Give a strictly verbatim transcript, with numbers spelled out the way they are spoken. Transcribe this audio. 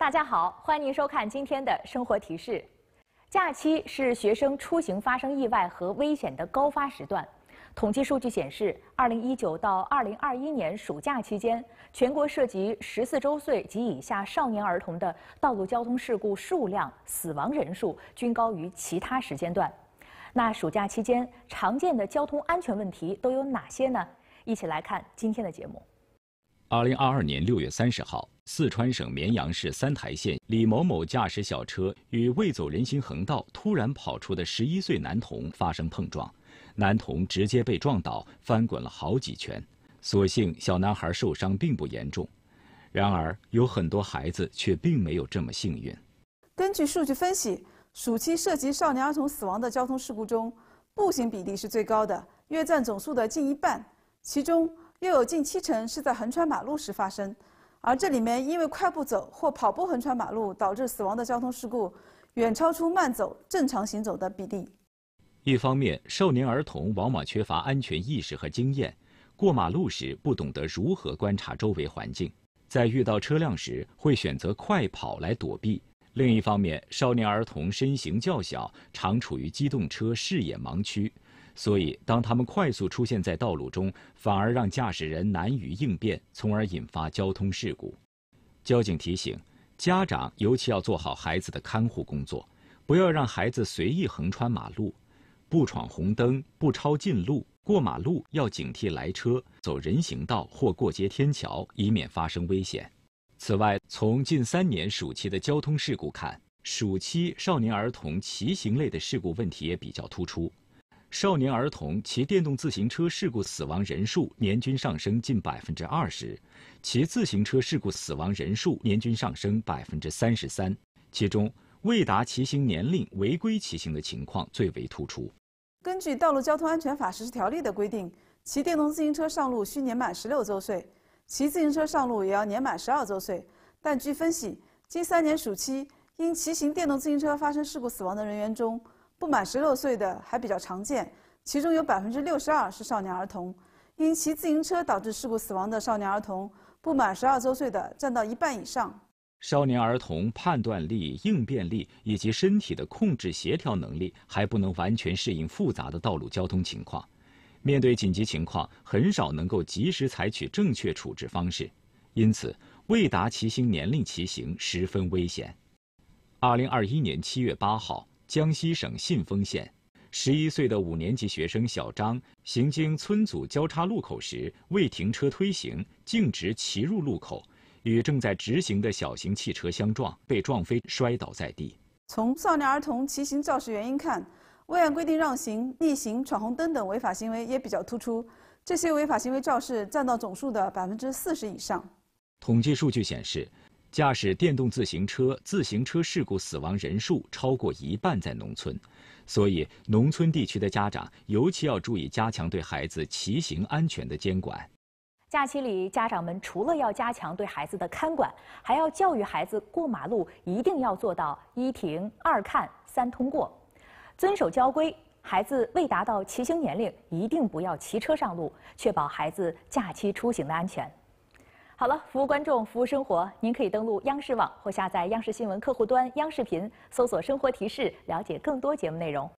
大家好，欢迎您收看今天的生活提示。假期是学生出行发生意外和危险的高发时段。统计数据显示，二零一九到二零二一年暑假期间，全国涉及十四周岁及以下少年儿童的道路交通事故数量、死亡人数均高于其他时间段。那暑假期间常见的交通安全问题都有哪些呢？一起来看今天的节目。 二零二二年六月三十号，四川省绵阳市三台县李某某驾驶小车与未走人行横道突然跑出的十一岁男童发生碰撞，男童直接被撞倒，翻滚了好几圈。所幸小男孩受伤并不严重，然而有很多孩子却并没有这么幸运。根据数据分析，暑期涉及少年儿童死亡的交通事故中，步行比例是最高的，约占总数的近一半，其中 又有近七成是在横穿马路时发生，而这里面因为快步走或跑步横穿马路导致死亡的交通事故，远超出慢走、正常行走的比例。一方面，少年儿童往往缺乏安全意识和经验，过马路时不懂得如何观察周围环境，在遇到车辆时会选择快跑来躲避；另一方面，少年儿童身形较小，常处于机动车视野盲区。 所以，当他们快速出现在道路中，反而让驾驶人难于应变，从而引发交通事故。交警提醒家长，尤其要做好孩子的看护工作，不要让孩子随意横穿马路，不闯红灯，不抄近路，过马路要警惕来车，走人行道或过街天桥，以免发生危险。此外，从近三年暑期的交通事故看，暑期少年儿童骑行类的事故问题也比较突出。 少年儿童骑电动自行车事故死亡人数年均上升近百分之二十，骑自行车事故死亡人数年均上升百分之三十三，其中未达骑行年龄违规骑行的情况最为突出。根据《道路交通安全法实施条例》的规定，骑电动自行车上路需年满十六周岁，骑自行车上路也要年满十二周岁。但据分析，近三年暑期因骑行电动自行车发生事故死亡的人员中， 不满十六岁的还比较常见，其中有百分之六十二是少年儿童。因骑自行车导致事故死亡的少年儿童，不满十二周岁的占到一半以上。少年儿童判断力、应变力以及身体的控制协调能力还不能完全适应复杂的道路交通情况，面对紧急情况，很少能够及时采取正确处置方式，因此未达骑行年龄骑行十分危险。二零二一年七月八号。 江西省信丰县，十一岁的五年级学生小张行经村组交叉路口时，未停车推行，径直骑入路口，与正在直行的小型汽车相撞，被撞飞，摔倒在地。从少年儿童骑行肇事原因看，未按规定让行、逆行、闯红灯等违法行为也比较突出，这些违法行为肇事占到总数的百分之四十以上。统计数据显示， 驾驶电动自行车、自行车事故死亡人数超过一半在农村，所以农村地区的家长尤其要注意加强对孩子骑行安全的监管。假期里，家长们除了要加强对孩子的看管，还要教育孩子过马路一定要做到一停、二看、三通过，遵守交规。孩子未达到骑行年龄，一定不要骑车上路，确保孩子假期出行的安全。 好了，服务观众，服务生活。您可以登录央视网或下载央视新闻客户端央视频，搜索“生活提示”，了解更多节目内容。